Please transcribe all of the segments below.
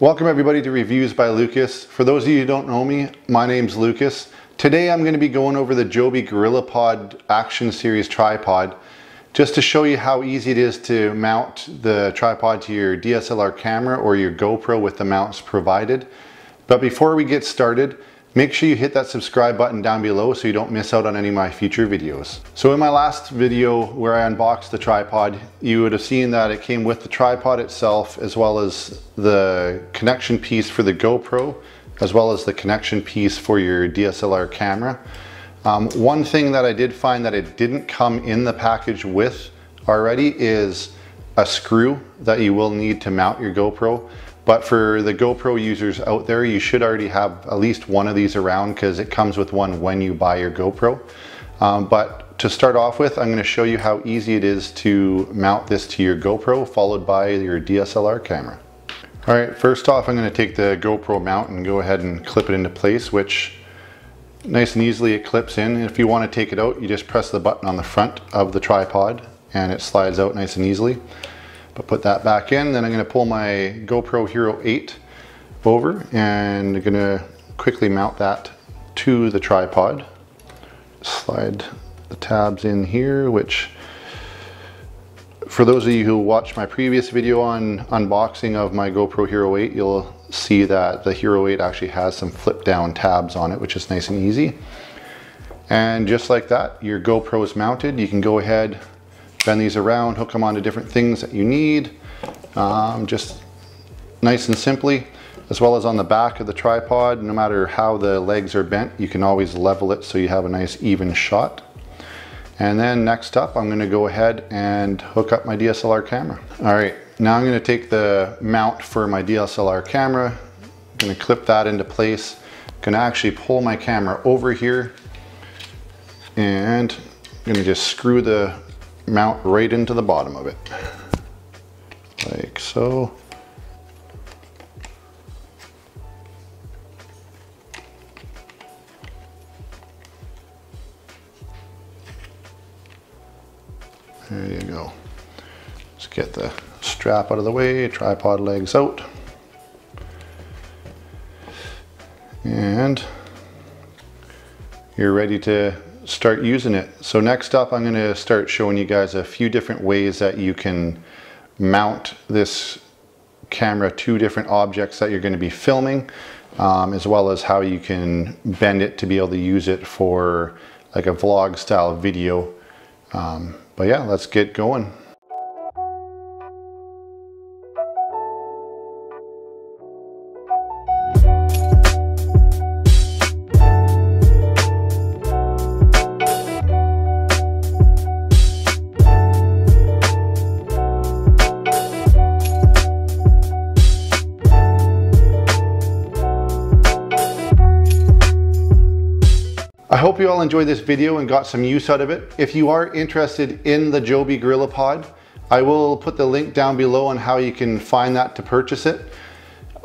Welcome everybody to Reviews by Lucus. For those of you who don't know me, my name's Lucus. Today I'm going to be going over the Joby GorillaPod Action Series tripod, just to show you how easy it is to mount the tripod to your DSLR camera or your GoPro with the mounts provided. But before we get started, make sure you hit that subscribe button down below so you don't miss out on any of my future videos. So in my last video where I unboxed the tripod, you would have seen that it came with the tripod itself, as well as the connection piece for the GoPro, as well as the connection piece for your DSLR camera. One thing that I did find that it didn't come in the package with already is a screw that you will need to mount your GoPro. But for the GoPro users out there, you should already have at least one of these around because it comes with one when you buy your GoPro. But to start off with, I'm going to show you how easy it is to mount this to your GoPro followed by your DSLR camera. All right, first off, I'm going to take the GoPro mount and go ahead and clip it into place, which nice and easily it clips in. If you want to take it out, you just press the button on the front of the tripod and it slides out nice and easily. Put that back in, then I'm going to pull my GoPro Hero 8 over and I'm going to quickly mount that to the tripod. Slide the tabs in here, which for those of you who watched my previous video on unboxing of my GoPro Hero 8, you'll see that the Hero 8 actually has some flip down tabs on it, which is nice and easy. And just like that, your GoPro is mounted. You can go ahead, bend these around, hook them onto different things that you need, just nice and simply, as well as on the back of the tripod. No matter how the legs are bent, you can always level it so you have a nice even shot. And then next up, I'm going to go ahead and hook up my DSLR camera. All right, now I'm going to take the mount for my DSLR camera. I'm going to clip that into place. I'm going to actually pull my camera over here and I'm going to just screw the mount right into the bottom of it, like so. There you go. Just get the strap out of the way, tripod legs out. And you're ready to start using it. So next up, I'm going to start showing you guys a few different ways that you can mount this camera to different objects that you're going to be filming, as well as how you can bend it to be able to use it for like a vlog style video. But yeah, let's get going. I hope you all enjoyed this video and got some use out of it. If you are interested in the Joby GorillaPod, I will put the link down below on how you can find that to purchase it.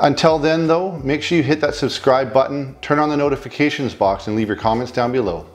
Until then though, make sure you hit that subscribe button, turn on the notifications box and leave your comments down below.